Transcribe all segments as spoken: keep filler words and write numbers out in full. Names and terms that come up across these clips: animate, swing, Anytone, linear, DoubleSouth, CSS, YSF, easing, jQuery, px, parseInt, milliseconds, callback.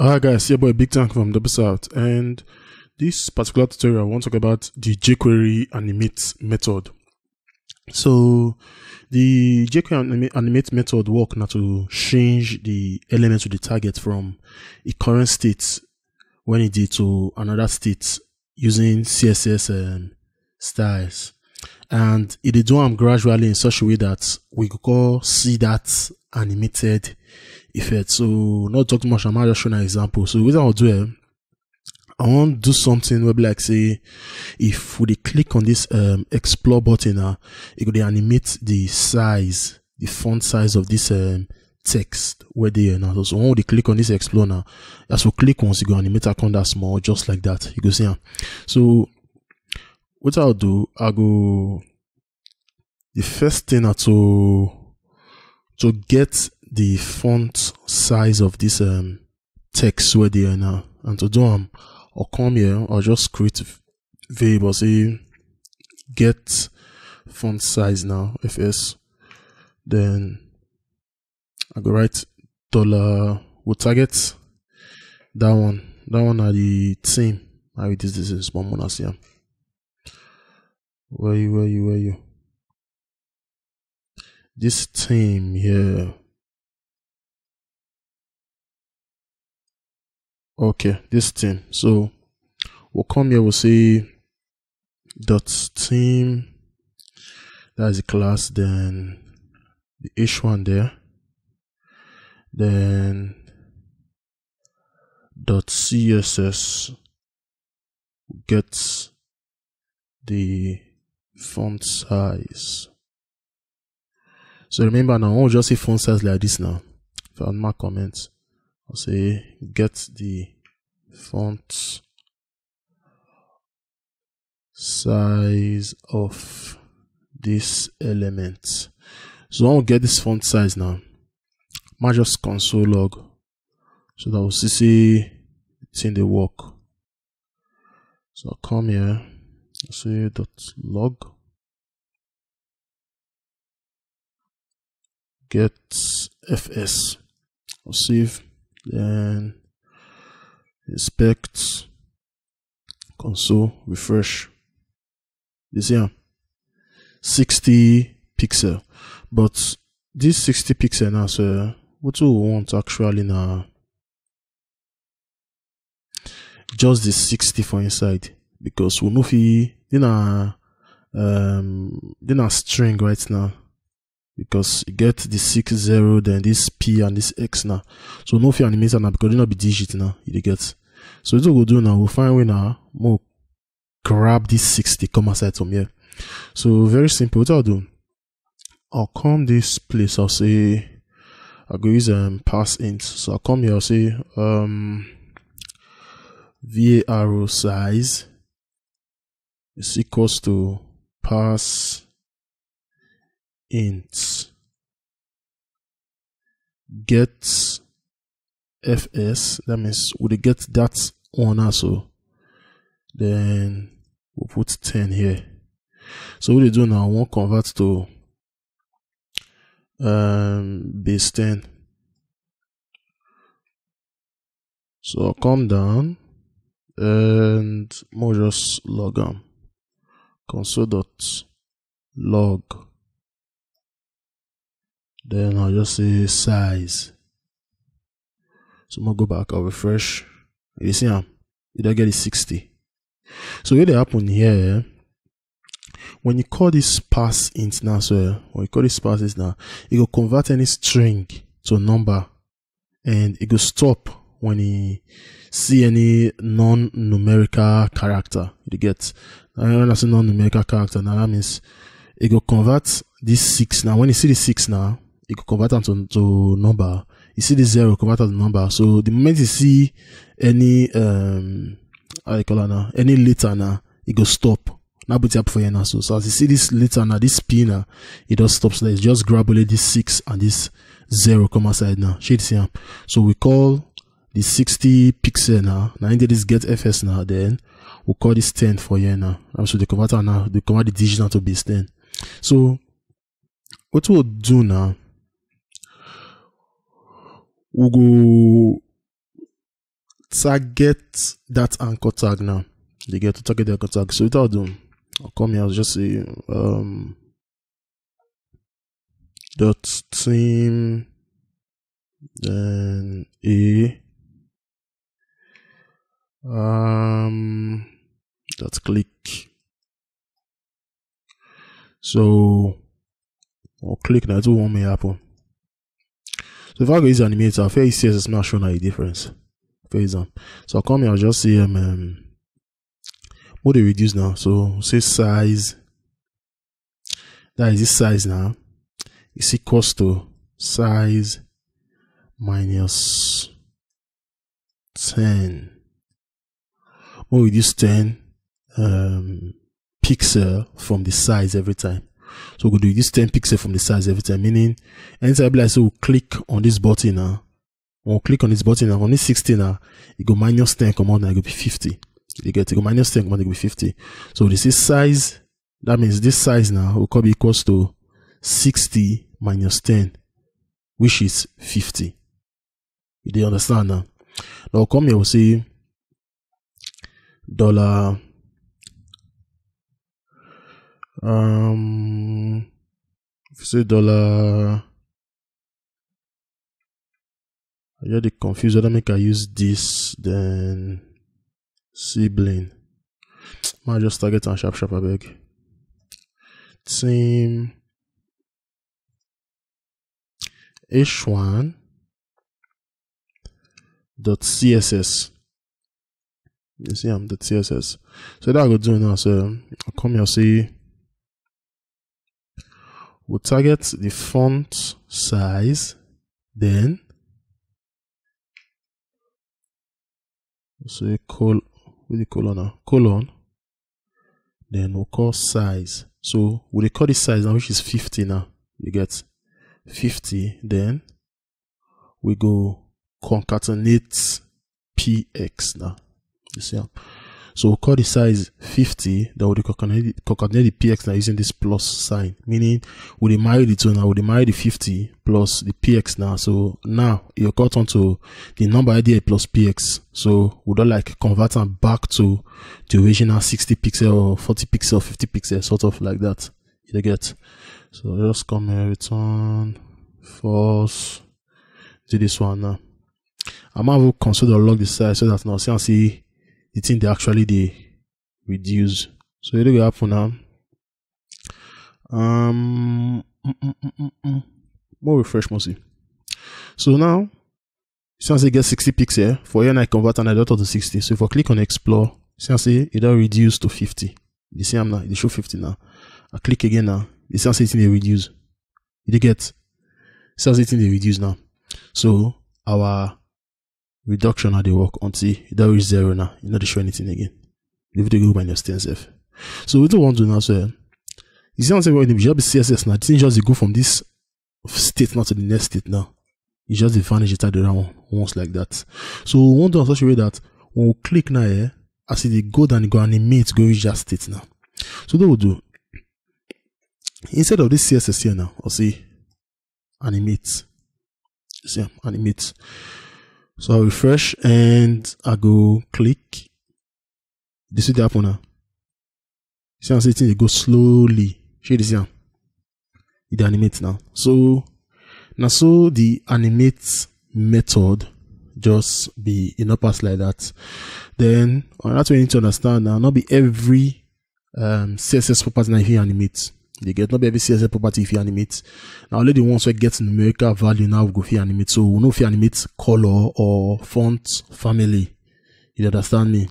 Alright guys, your boy Big Tank from DoubleSouth, and this particular tutorial I want to talk about the jQuery animate method. So the jQuery animate method work now to change the element to the target from a current state when it did to another state using C S S um, styles, and it do them gradually in such a way that we could all see that animated effect. So not talk too much, I'm just showing an example. So what I'll do, um, I want to do something where, like, say if we click on this um explore button, uh, it could animate the size, the font size of this um text where they are now. So when we click on this explore now, as we click once, you go animate icon that small, just like that. You go see. Uh, so what I'll do, I'll go the first thing uh, to to get the font size of this um, text where they are now, and to do um, I'll come here, I'll just create variable, say get font size now, F S, then I go write dollar, we'll target that one, that one are the same. I read this, this is one more here. Where you, where you, where you? This theme here. Okay, this theme. So we'll come here, we'll say dot theme. That is the class, then the H one there. Then dot C S S gets the font size. So remember now, I'll just say font size like this now. If I add my comments, I'll say get the font size of this element. So I'll get this font size now. I'll just console log so that we'll see it's in the work. So I'll come here, I'll say dot log. Get F S, I'll save, then inspect console, refresh. This here sixty pixel, but this sixty pixel now, so what do we want actually now? Just the sixty for inside, because we move it in a um in a string right now, because you get the six zero, then this P and this X now. So no fear animation now, because it not be digit now. You get. So what we'll do now, we'll find way now, we'll grab this sixty comma side from here. So very simple. What I'll do, I'll come this place, I'll say I'll go use um parseInt. So I'll come here, I'll say um var size is equals to parse int get F S, that means we get that one also, then we'll put ten here. So what we do now, we'll convert to um base ten. So I'll come down and we'll just log on console.log. Then I'll just say size. So I'm gonna go back, I'll refresh. You see, I'm it'll get it sixty. So what happen here, when you call this parseInt now, so when you call this parseInt now, it will convert any string to a number, and it will stop when you see any non-numerical character. You get, when I say non-numerical character now, that means it will convert this six now. When you see the six now, it could convert into to number. You see the zero, convert to number. So the moment you see any um how do you call it now, any letter now, it go stop. Now put it up for you now. So, so as you see this letter now, this P now, it does stop. So it's just grab only this six and this zero come aside now. Shade see. So we call the sixty pixel now. Now into this get F S now, then we we'll call this ten for you now. And so the converter now, they convert the digit now to base ten. So what we'll do now, we'll go target that anchor tag now. They get to target the anchor tag. So what I'll do, I'll come here, I'll just say um dot theme, then a um dot click. So I'll click now, do one may happen. So if I go use animate, I'll fair C S S is not showing any difference. For example, so I'll come here, I'll just say um, um what do we reduce now? So say size, that is this size now, is equals to size minus ten. We'll reduce ten um pixel from the size every time. So we'll do this ten pixel from the size every time, meaning anytime like so we'll click on this button now. We'll click on this button now, on this sixteen now, it go minus ten come out and it go be fifty. You get it go minus ten come out, it go be fifty. So this is size, that means this size now will come equals to sixty minus ten, which is fifty. You do understand now? Now come here, we'll say dollar um if you say dollar, I get it confused. I don't make I use this then sibling. I just target and sharp sharp I beg. Same h one dot css. You see I'm the C S S. So that I go do now. So I'll come here, see we'll target the font size, then say col with the colon colon, then we'll call size. So we'll record the size now, which is fifty now. You get fifty, then we go concatenate px now. You see, so we'll call the size fifty, that would concatenate, concatenate the px now using this plus sign, meaning we we'll marry the two now, we we'll marry the fifty plus the px now. So now you got onto the number idea plus px. So we don't like convert and back to the original sixty pixel or forty pixel or fifty pixel, sort of like that. You get. So just come here, return false, do this one now. I'm gonna consider log the size so that now see and see the thing they actually they reduce. So here we go for now. Um, mm, mm, mm, mm. More refresh, more see. So now, since I get sixty pixel, for here I convert and I dot to sixty. So if I click on explore, since it will reduce to fifty. You see I'm now they show fifty now. I click again now. You see it's in the reduce. You get since it's in the reduce now. So our reduction at the work until that reach zero now. You not show anything again. Leave the go minus ten self. So we don't want to now so you see on the C S S now, it's just go from this state now to the next state now. You just vanish it at the round once like that. So we want to such a way that when we click now here, I see the go down, go animate, go reach that state now. So what we'll do instead of this C S S here now, I'll say animate. You see animate. So I refresh and I go click. This is the happen now. See I'm saying it goes slowly. See this here. It animates now. So now so the animate method just be in a pass like that. Then that's what you need to understand now. Not be every um, C S S property now if you animate. They get not be every C S S property if you animate. Now only the ones where gets numerical value now we go if you animate. So we know if you animate color or font family. You understand me?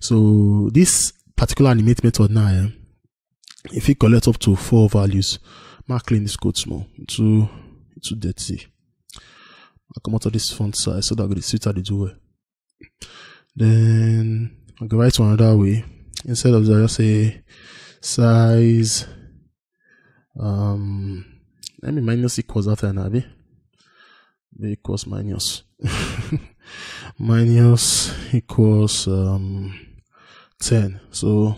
So this particular animate method now, eh, if you collect up to four values, I'll clean this code small. It's too it's too dirty. I come out of this font size so that will suit how they do it. Then I go right to another way. Instead of that, I just say size. Um, let me minus equals after an abi equals minus minus equals um ten. So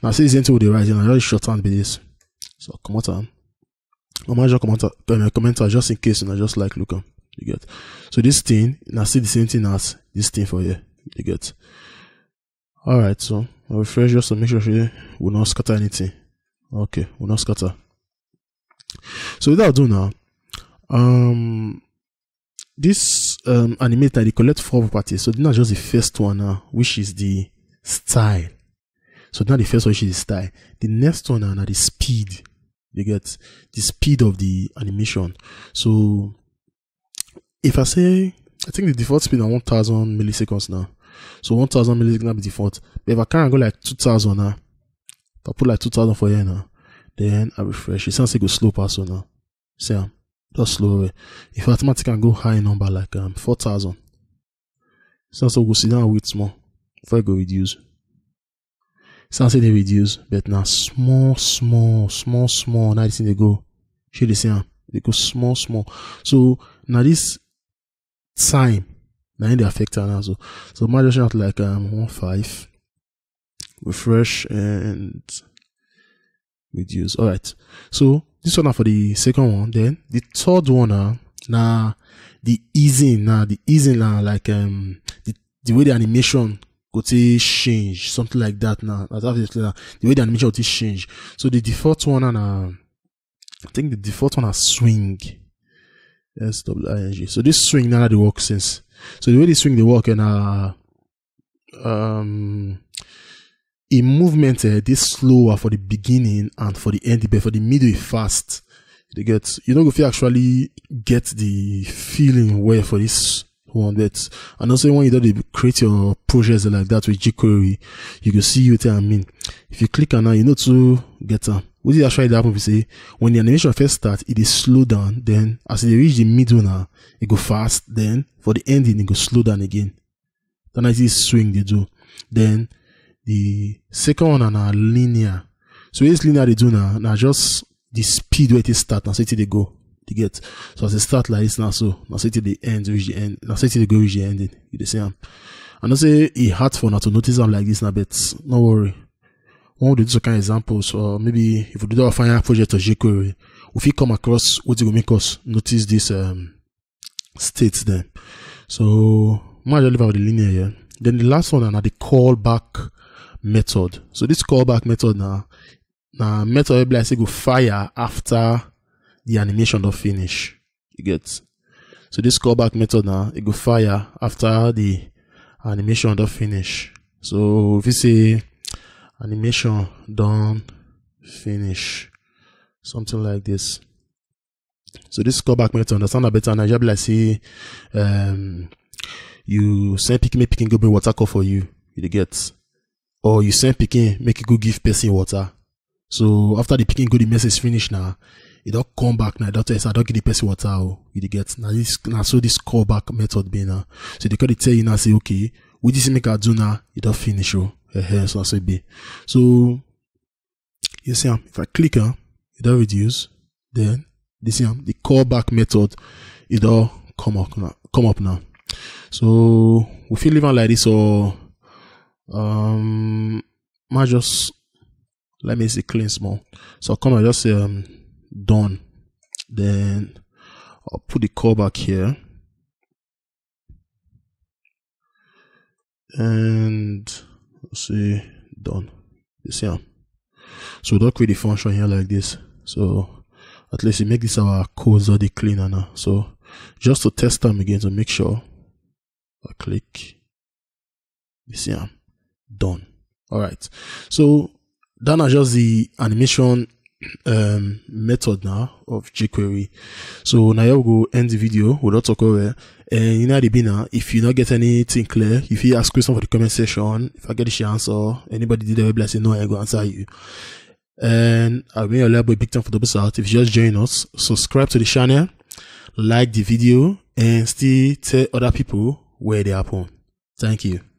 now see this into the right and I just shorthand be this. So come out on I'm gonna just comment on a commenter just in case and I just like look. You get so this thing now see the same thing as this thing for you. You get. Alright, so I'll refresh just to make sure we will not scatter anything. Okay, we'll not scatter. So what I'll do now, um this um animator, they collect four properties. So now just the first one now, which is the style. So now the first one, which is the style. The next one now, now the speed. You get the speed of the animation. So if I say, I think the default speed is one thousand milliseconds now. So one thousand milliseconds will be default. But if I can't go like two thousand now, if I put like two thousand for here now, then I refresh. It sounds like a slow person now. See, I'm just slow. If I automatically can go high number like um, four thousand, it sounds like we'll sit down and wait small. If I go reduce, it sounds like they reduce. But now small, small, small, small. Now this thing they go. Should they see? They go small, small. So now this time, now in the affector now, so so my just out like um one five, refresh and reduce. All right, so this one now for the second one. Then the third one now, now the easing now the easing now like um the, the way the animation go to change, something like that now. That's obviously now the way the animation will change. So the default one and uh, I think the default one is swing. S W I N G. So this swing now they work since. So the way this swing they work and uh um in movement uh, this slower for the beginning and for the end, but for the middle is fast. They get, you know, if you actually get the feeling where for this one that, and also when you do the create your projects like that with jQuery, you can see what I mean. If you click on now, you know to get a. Uh, What is actually happen? We say when the animation first starts, it is slow down. Then as they reach the middle now, it go fast. Then for the ending, it go slow down again. Then I see swing they do. Then the second one and a linear. So this linear they do now. Now just the speed where it start. Now so it they go. They get. So as they start like this now. So now so it they end reach the end. Now so it they go reach the ending. You the same. And I say it hard for now to notice them like this now, but no worry. One do some kind of examples, or maybe if we do our final project or jQuery, if you come across what it will make us notice this um, states then. So I'm going to leave out the linear here. Then the last one now the callback method. So this callback method now, now method I say go fire after the animation don't finish. You get. So this callback method now it go fire after the animation don't finish. So if you say animation done finish, something like this. So this callback method understand that better. And I just like say, um, you send picking, make picking go bring water call for you. You get, or you send picking, make it go give person water. So after the picking go, the message finish now. It don't come back now. Doctor says I don't give the person water. You get now this now. So this callback method be now. So they can tell you now say okay, what this make I do now? It don't finish oh. Uh-huh, so, so, be. So you see, if I click on it, will reduce. Then this the callback method, it will come up now. Come up now. So we feel even like this, or um, I just let me see clean small. So come on, just um done. Then I'll put the callback here and. See done. You see, so don't create the function here like this. So at least you make this our code already cleaner now. So just to test them again to make sure, I click. You see, done. All right. So that is just the animation um method now of jQuery. So now you go end the video. We'll not talk over. And you know the beginner, if you not get anything clear, if you ask question for the comment section, if I get the answer, anybody did the website say no, I go answer you. And I'll be your boy Big Time for DoubleSouth. If you just join us, subscribe to the channel, like the video, and still tell other people where they happen. Thank you.